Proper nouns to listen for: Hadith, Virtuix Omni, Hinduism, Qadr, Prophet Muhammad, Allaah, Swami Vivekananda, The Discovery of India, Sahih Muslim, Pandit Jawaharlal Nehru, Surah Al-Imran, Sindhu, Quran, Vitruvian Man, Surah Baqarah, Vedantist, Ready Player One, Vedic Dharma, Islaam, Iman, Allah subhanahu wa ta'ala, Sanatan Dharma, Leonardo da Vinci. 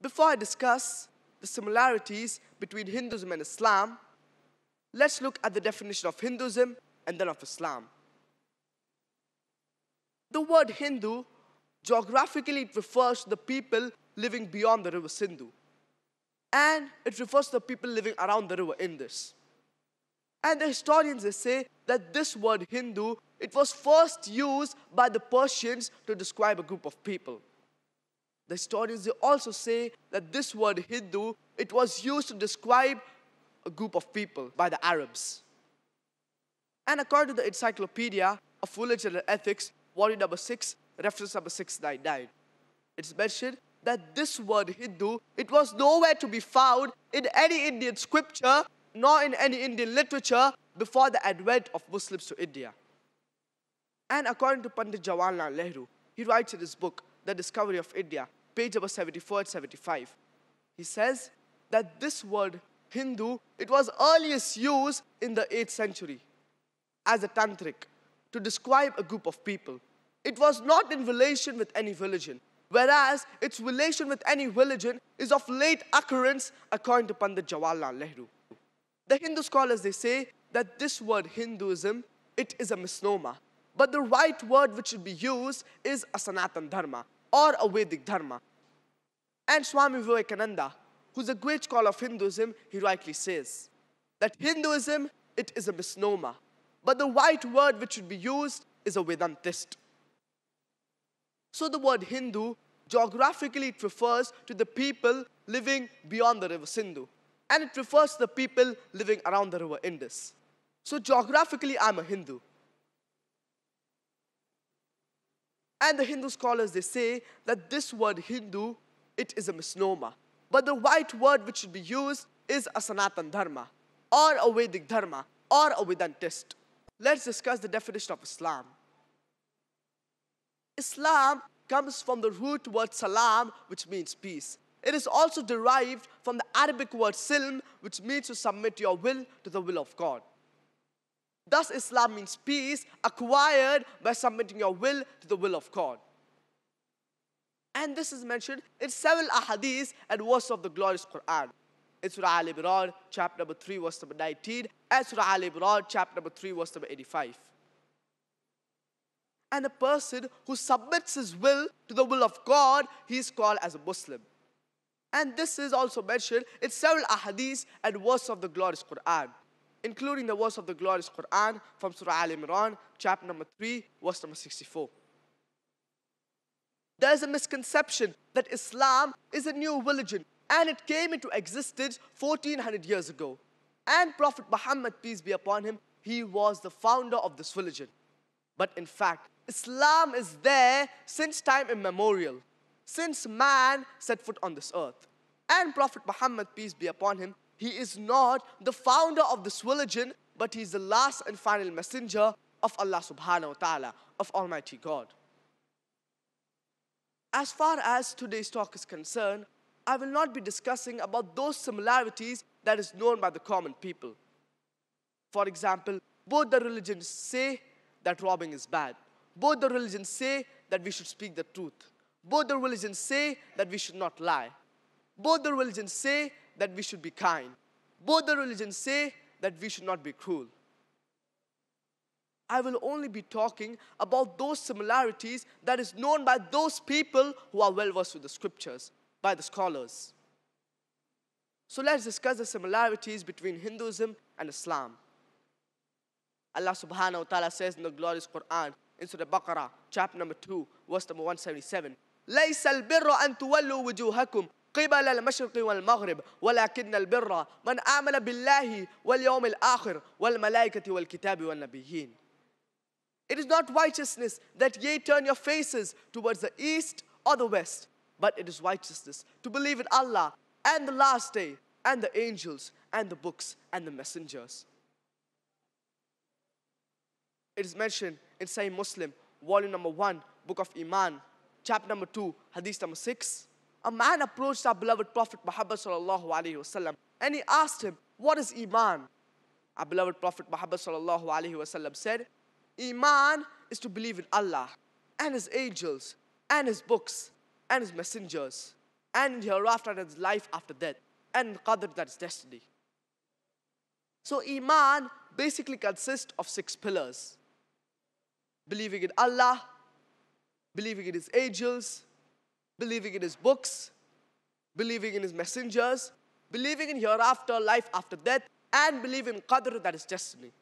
Before I discuss the similarities between Hinduism and Islam, let's look at the definition of Hinduism and then of Islam. The word Hindu, geographically it refers to the people living beyond the river Sindhu. And it refers to the people living around the river Indus. And the historians, they say that this word Hindu, it was first used by the Persians to describe a group of people. The historians, they also say that this word Hindu, it was used to describe a group of people by the Arabs. And according to the Encyclopedia of Religion and Ethics, volume number 6, reference number 699, it's mentioned that this word Hindu, it was nowhere to be found in any Indian scripture nor in any Indian literature before the advent of Muslims to India. And according to Pandit Jawaharlal Nehru, he writes in his book, The Discovery of India, page number 74 and 75, he says that this word Hindu, it was earliest used in the 8th century as a tantric to describe a group of people. It was not in relation with any religion, whereas its relation with any religion is of late occurrence according to Pandit Jawaharlal Nehru. The Hindu scholars, they say that this word Hinduism, it is a misnomer. But the right word which should be used is a Sanatan Dharma or a Vedic Dharma. And Swami Vivekananda, who's a great scholar of Hinduism, he rightly says that Hinduism, it is a misnomer. But the right word which should be used is a Vedantist. So the word Hindu, geographically it refers to the people living beyond the river Sindhu. And it refers to the people living around the river Indus. So geographically, I'm a Hindu. And the Hindu scholars, they say that this word Hindu, it is a misnomer. But the right word which should be used is a Sanatan Dharma or a Vedic Dharma or a Vedantist. Let's discuss the definition of Islam. Islam comes from the root word salam, which means peace. It is also derived from the Arabic word silm, which means to submit your will to the will of God. Thus, Islam means peace acquired by submitting your will to the will of God. And this is mentioned in several ahadith and verses of the glorious Quran. In Surah Al-Imran, chapter number 3, verse number 19, and Surah Al-Imran, chapter number 3, verse number 85. And a person who submits his will to the will of God, he is called as a Muslim. And this is also mentioned in several ahadith and verses of the glorious Quran, including the verse of the glorious Quran from Surah Al-Imran, chapter number 3, verse number 64. There is a misconception that Islam is a new religion and it came into existence 1400 years ago. And Prophet Muhammad, peace be upon him, he was the founder of this religion. But in fact, Islam is there since time immemorial, since man set foot on this earth. And Prophet Muhammad, peace be upon him, he is not the founder of this religion, but he is the last and final messenger of Allah subhanahu wa ta'ala, of Almighty God. As far as today's talk is concerned, I will not be discussing about those similarities that is known by the common people. For example, both the religions say that robbing is bad. Both the religions say that we should speak the truth. Both the religions say that we should not lie. Both the religions say that we should be kind. Both the religions say that we should not be cruel. I will only be talking about those similarities that is known by those people who are well versed with the scriptures, by the scholars. So let's discuss the similarities between Hinduism and Islam. Allah subhanahu wa ta'ala says in the glorious Quran, in Surah Baqarah, chapter number 2, verse number 177, لَيْسَ الْبِرَّ أَن تُوَلُّوا وُجُوهَكُمْ قبل المشرق والمغرب ولكن البر من آمن بالله واليوم الآخر والملائكة والكتاب والنبيين. It is not righteousness that ye turn your faces towards the east or the west, but it is righteousness to believe in Allah and the last day and the angels and the books and the messengers. It is mentioned in Sahih Muslim, volume number 1, book of Iman, chapter number 2, hadith number 6. A man approached our beloved Prophet Muhammad sallallahu alaihi wasallam and he asked him, what is Iman? Our beloved Prophet Muhammad sallallahu alaihi wasallam said, Iman is to believe in Allah and His angels and His books and His messengers and hereafter, and his life after death, and Qadr, that is destiny. So Iman basically consists of 6 pillars. Believing in Allah, believing in his angels, believing in his books, believing in his messengers, believing in hereafter, life after death, and believing in Qadr, that is destiny.